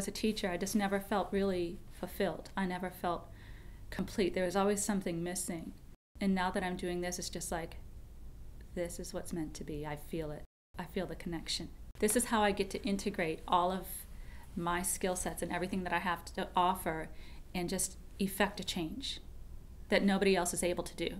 was a teacher, I just never felt really fulfilled. I never felt complete. There was always something missing. And now that I'm doing this, it's just like, this is what's meant to be. I feel it. I feel the connection. This is how I get to integrate all of my skill sets and everything that I have to offer and just effect a change that nobody else is able to do.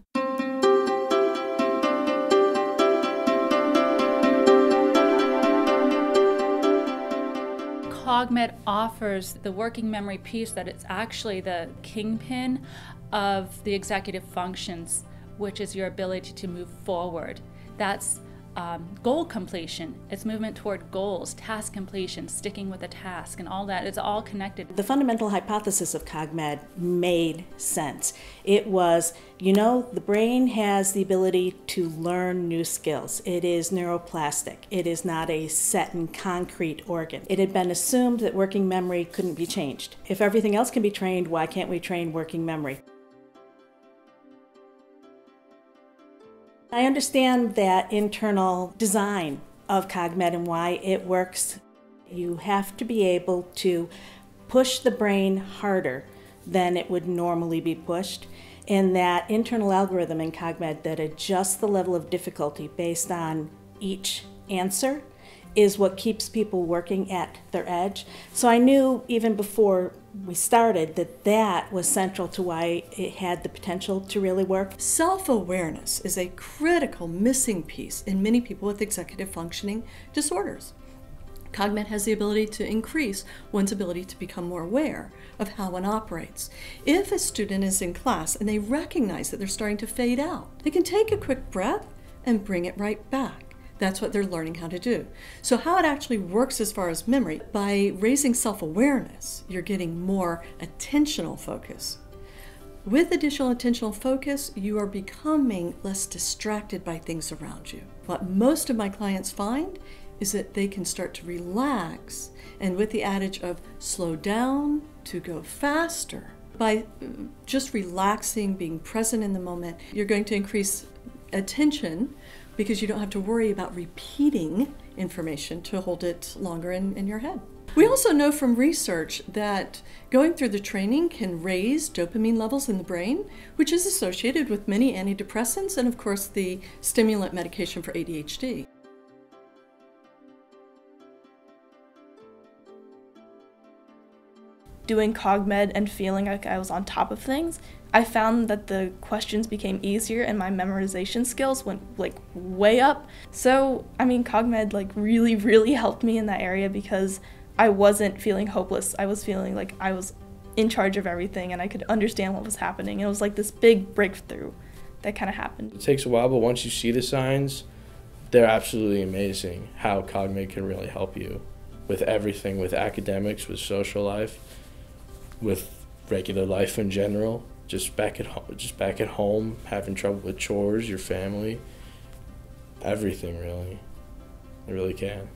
Cogmed offers the working memory piece that it's actually the kingpin of the executive functions, which is your ability to move forward. That's goal completion. It's movement toward goals, task completion, sticking with a task, and all that. It's all connected. The fundamental hypothesis of Cogmed made sense. It was, you know, the brain has the ability to learn new skills. It is neuroplastic. It is not a set and concrete organ. It had been assumed that working memory couldn't be changed. If everything else can be trained, why can't we train working memory? I understand that internal design of Cogmed and why it works. You have to be able to push the brain harder than it would normally be pushed, and that internal algorithm in Cogmed that adjusts the level of difficulty based on each answer is what keeps people working at their edge. So I knew even before we started that that was central to why it had the potential to really work. Self-awareness is a critical missing piece in many people with executive functioning disorders. Cogmed has the ability to increase one's ability to become more aware of how one operates. If a student is in class and they recognize that they're starting to fade out, they can take a quick breath and bring it right back. That's what they're learning how to do. So how it actually works as far as memory, by raising self-awareness, you're getting more attentional focus. With additional attentional focus, you are becoming less distracted by things around you. What most of my clients find is that they can start to relax, and with the adage of slow down to go faster, by just relaxing, being present in the moment, you're going to increase attention, because you don't have to worry about repeating information to hold it longer in your head. We also know from research that going through the training can raise dopamine levels in the brain, which is associated with many antidepressants and, of course, the stimulant medication for ADHD. Doing Cogmed and feeling like I was on top of things, I found that the questions became easier and my memorization skills went like way up. So, I mean, Cogmed like really helped me in that area because I wasn't feeling hopeless. I was feeling like I was in charge of everything and I could understand what was happening. It was like this big breakthrough that kind of happened. It takes a while, but once you see the signs, they're absolutely amazing how Cogmed can really help you with everything, with academics, with social life, with regular life in general, just back at home, having trouble with chores, your family, everything really. It really can.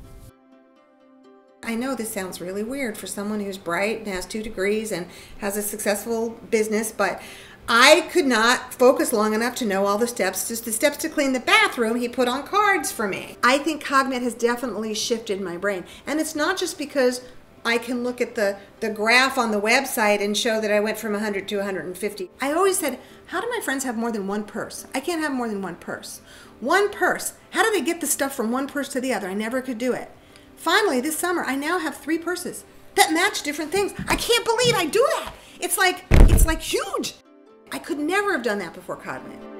I know this sounds really weird for someone who's bright and has 2 degrees and has a successful business, but I could not focus long enough to know all the steps, just the steps to clean the bathroom he put on cards for me. I think Cogmed has definitely shifted my brain, and it's not just because I can look at the graph on the website and show that I went from 100 to 150. I always said, how do my friends have more than one purse? I can't have more than one purse. One purse. How do they get the stuff from one purse to the other? I never could do it. Finally, this summer, I now have 3 purses that match different things. I can't believe I do that. It's like huge. I could never have done that before Cogmed.